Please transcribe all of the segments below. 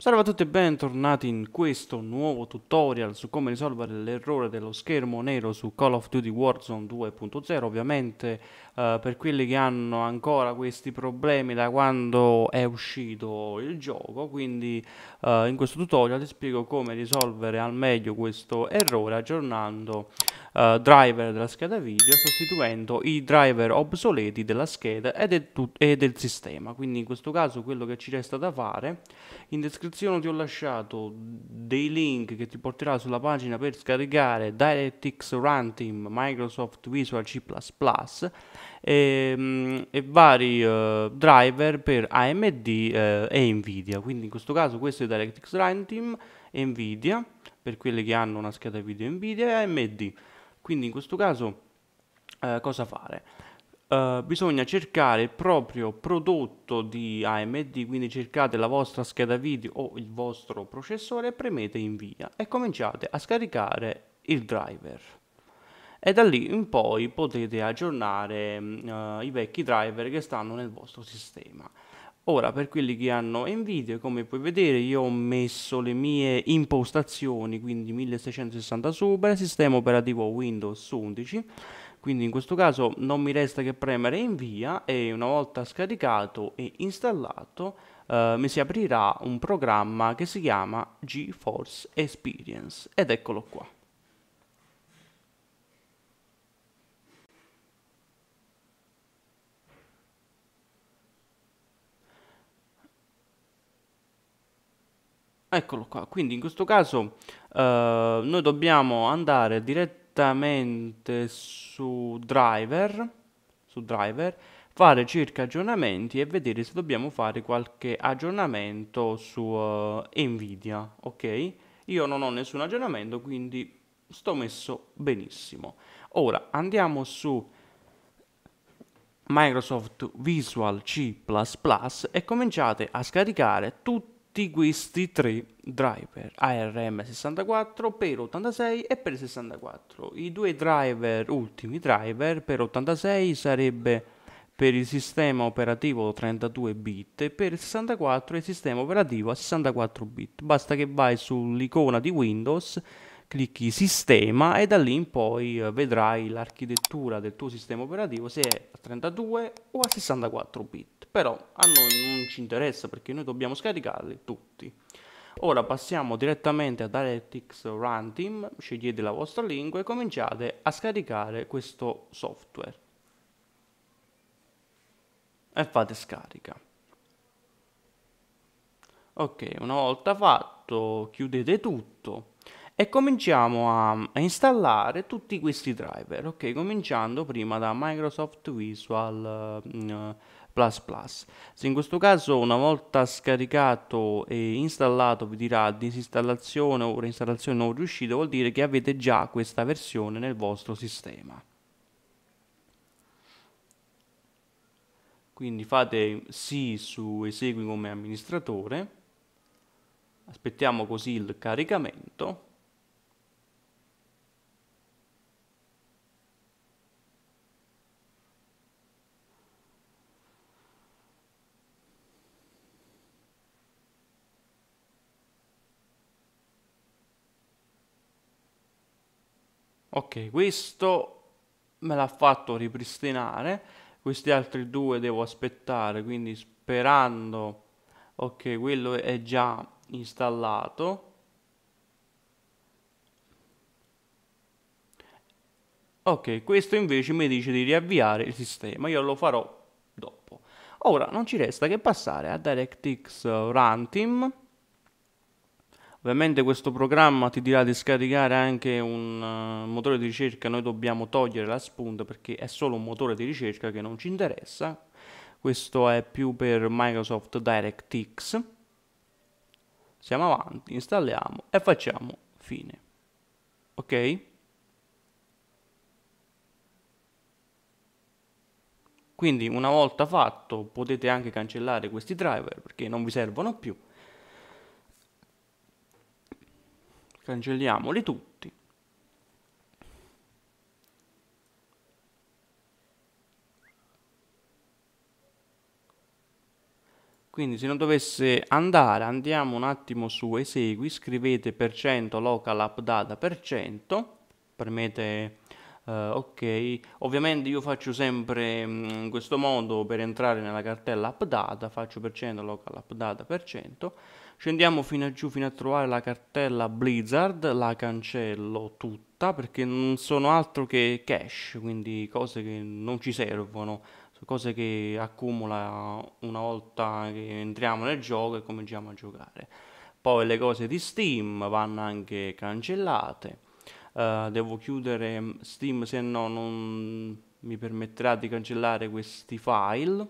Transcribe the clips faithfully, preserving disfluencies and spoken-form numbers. Salve a tutti e bentornati in questo nuovo tutorial su come risolvere l'errore dello schermo nero su Call of Duty Warzone due punto zero. Ovviamente eh, per quelli che hanno ancora questi problemi da quando è uscito il gioco, quindi eh, in questo tutorial ti spiego come risolvere al meglio questo errore aggiornando eh, driver della scheda video, sostituendo i driver obsoleti della scheda e del, e del sistema. Quindi in questo caso quello che ci resta da fare, in descrizione ti ho lasciato dei link che ti porterà sulla pagina per scaricare DirectX Runtime, Microsoft Visual C plus plus e, e vari eh, driver per A M D eh, e Nvidia. Quindi in questo caso questo è DirectX Runtime, Nvidia per quelli che hanno una scheda video Nvidia e A M D. Quindi in questo caso eh, cosa fare? Uh, bisogna cercare il proprio prodotto di A M D, quindi cercate la vostra scheda video o il vostro processore e premete invia e cominciate a scaricare il driver, e da lì in poi potete aggiornare uh, i vecchi driver che stanno nel vostro sistema. Ora, per quelli che hanno Nvidia, come puoi vedere io ho messo le mie impostazioni, quindi milleseicentosessanta Super, sistema operativo Windows undici. Quindi in questo caso non mi resta che premere invia e una volta scaricato e installato eh, mi si aprirà un programma che si chiama GeForce Experience, ed eccolo qua. Eccolo qua, quindi in questo caso eh, noi dobbiamo andare direttamente su driver, su driver, fare cerca aggiornamenti e vedere se dobbiamo fare qualche aggiornamento su uh, Nvidia. Ok, io non ho nessun aggiornamento, quindi sto messo benissimo. Ora andiamo su Microsoft Visual C plus plus e cominciate a scaricare tutto questi tre driver A R M sessantaquattro per ottantasei e per sessantaquattro. I due driver ultimi driver per ottantasei sarebbe per il sistema operativo trentadue bit e per sessantaquattro il sistema operativo a sessantaquattro bit. Basta che vai sull'icona di Windows, clicchi sistema e da lì in poi vedrai l'architettura del tuo sistema operativo, se è a trentadue o a sessantaquattro bit, però a noi non ci interessa perché noi dobbiamo scaricarli tutti. Ora passiamo direttamente a DirectX Runtime, scegliete la vostra lingua e cominciate a scaricare questo software e fate scarica. Ok, una volta fatto chiudete tutto e cominciamo a, a installare tutti questi driver, ok, cominciando prima da Microsoft Visual uh, Plus Plus. Se in questo caso una volta scaricato e installato vi dirà disinstallazione o reinstallazione non riuscita, vuol dire che avete già questa versione nel vostro sistema. Quindi fate sì su esegui come amministratore, aspettiamo così il caricamento. Ok, questo me l'ha fatto ripristinare, questi altri due devo aspettare, quindi sperando, ok, quello è già installato. Ok, questo invece mi dice di riavviare il sistema, io lo farò dopo. Ora non ci resta che passare a DirectX Runtime. Ovviamente questo programma ti dirà di scaricare anche un uh, motore di ricerca, noi dobbiamo togliere la spunta perché è solo un motore di ricerca che non ci interessa, questo è più per Microsoft DirectX. Siamo avanti, installiamo e facciamo fine. Ok? Quindi una volta fatto potete anche cancellare questi driver perché non vi servono più. Cancelliamoli tutti. Quindi se non dovesse andare, andiamo un attimo su esegui, scrivete percento local appdata percento, premete uh, ok. Ovviamente io faccio sempre mh, in questo modo per entrare nella cartella appdata, faccio percento local appdata percento, scendiamo fino a giù fino a trovare la cartella Blizzard, la cancello tutta perché non sono altro che cache, quindi cose che non ci servono, cose che accumula una volta che entriamo nel gioco e cominciamo a giocare. Poi le cose di Steam vanno anche cancellate. Uh, devo chiudere Steam, se no non mi permetterà di cancellare questi file.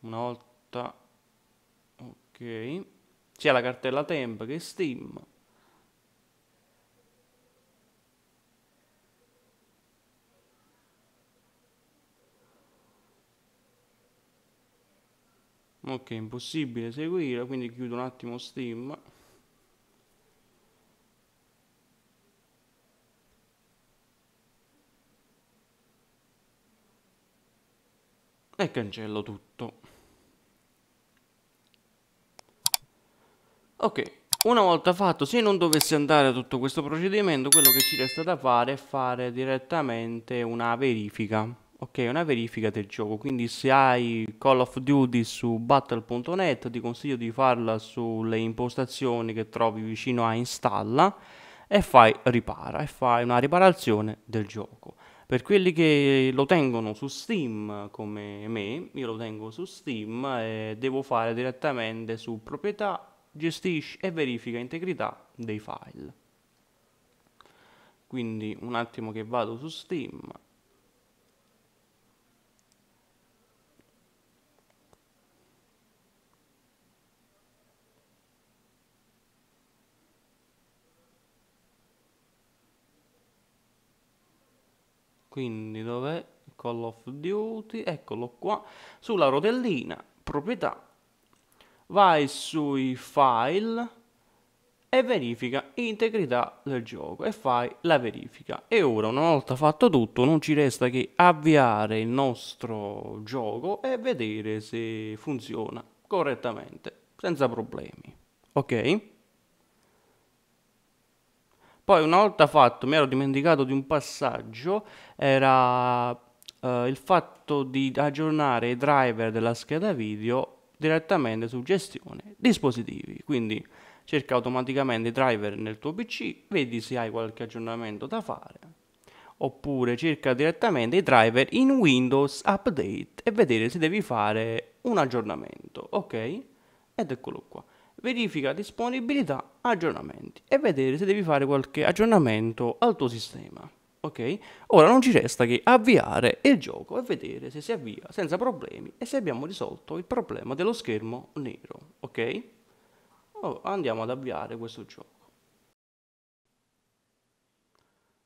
Una volta, ok, sia la cartella temp che Steam. Ok, impossibile seguire, quindi chiudo un attimo Steam. E cancello tutto. Ok, una volta fatto, se non dovesse andare tutto questo procedimento, quello che ci resta da fare è fare direttamente una verifica. Ok, una verifica del gioco, quindi se hai Call of Duty su battle punto net ti consiglio di farla sulle impostazioni che trovi vicino a installa e fai ripara e fai una riparazione del gioco. Per quelli che lo tengono su Steam come me, io lo tengo su Steam e devo fare direttamente su proprietà, gestisci e verifica integrità dei file. Quindi un attimo che vado su Steam. Quindi dov'è Call of Duty? Eccolo qua, sulla rotellina, proprietà, vai sui file e verifica integrità del gioco e fai la verifica. E ora, una volta fatto tutto, non ci resta che avviare il nostro gioco e vedere se funziona correttamente, senza problemi, ok? Poi una volta fatto, mi ero dimenticato di un passaggio, era eh, il fatto di aggiornare i driver della scheda video direttamente su gestione dispositivi. Quindi cerca automaticamente i driver nel tuo P C, vedi se hai qualche aggiornamento da fare, oppure cerca direttamente i driver in Windows Update e vedere se devi fare un aggiornamento, ok? Ed eccolo qua. Verifica disponibilità, aggiornamenti e vedere se devi fare qualche aggiornamento al tuo sistema, ok? Ora non ci resta che avviare il gioco e vedere se si avvia senza problemi e se abbiamo risolto il problema dello schermo nero, ok? Allora, andiamo ad avviare questo gioco.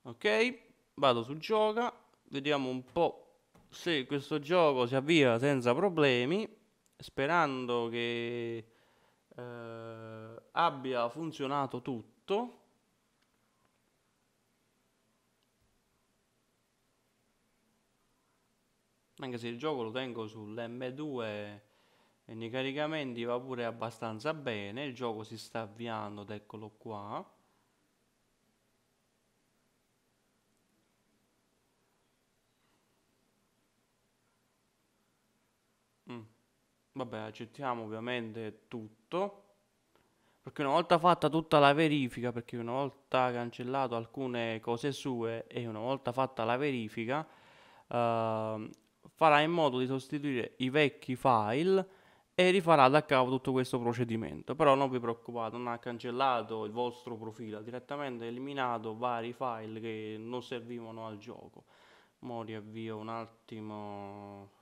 Ok, vado su gioca, vediamo un po' se questo gioco si avvia senza problemi, sperando che Eh, abbia funzionato tutto. Anche se il gioco lo tengo sull'emme due e nei caricamenti va pure abbastanza bene, il gioco si sta avviando ed eccolo qua. mm. Vabbè, accettiamo ovviamente tutto, perché una volta fatta tutta la verifica, perché una volta cancellato alcune cose sue e una volta fatta la verifica, eh, farà in modo di sostituire i vecchi file e rifarà da capo tutto questo procedimento. Però non vi preoccupate, non ha cancellato il vostro profilo, ha direttamente eliminato vari file che non servivano al gioco. Mo' riavvio un attimo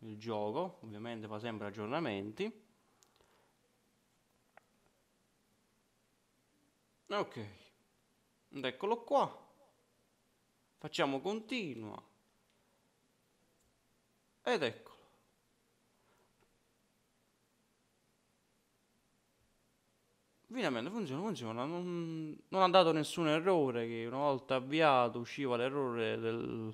il gioco, ovviamente fa sempre aggiornamenti. Ok, ed eccolo qua, facciamo continua ed eccolo. Finalmente funziona, funziona, non, non ha dato nessun errore, che una volta avviato usciva l'errore del,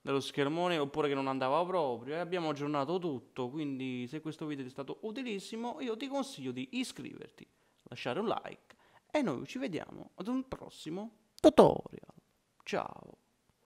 dello schermone, oppure che non andava proprio, e abbiamo aggiornato tutto. Quindi se questo video ti è stato utilissimo, io ti consiglio di iscriverti, lasciare un like e noi ci vediamo ad un prossimo tutorial. Ciao!